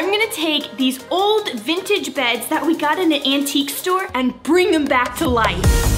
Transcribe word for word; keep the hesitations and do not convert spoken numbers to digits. I'm gonna take these old vintage beds that we got in an antique store and bring them back to life.